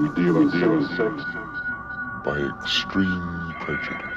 We deal ourselves by extreme prejudice.